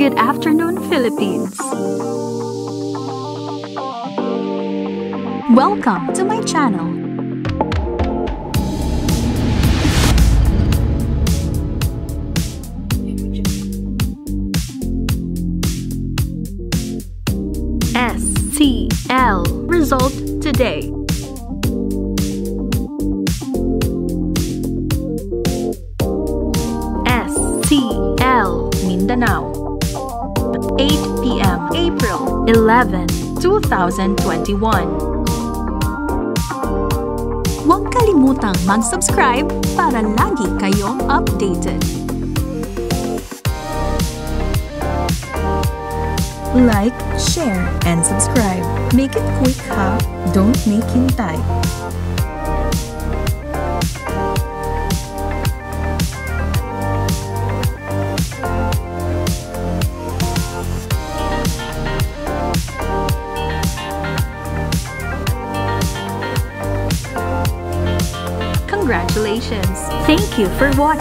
Good afternoon, Philippines! Welcome to my channel. STL Result today. STL Mindanao 8 p.m. April 11, 2021. Huwag kalimutang mag-subscribe para lagi kayong updated. Like, share, and subscribe. Make it quick ha, don't make hintay. Congratulations! Thank you for watching.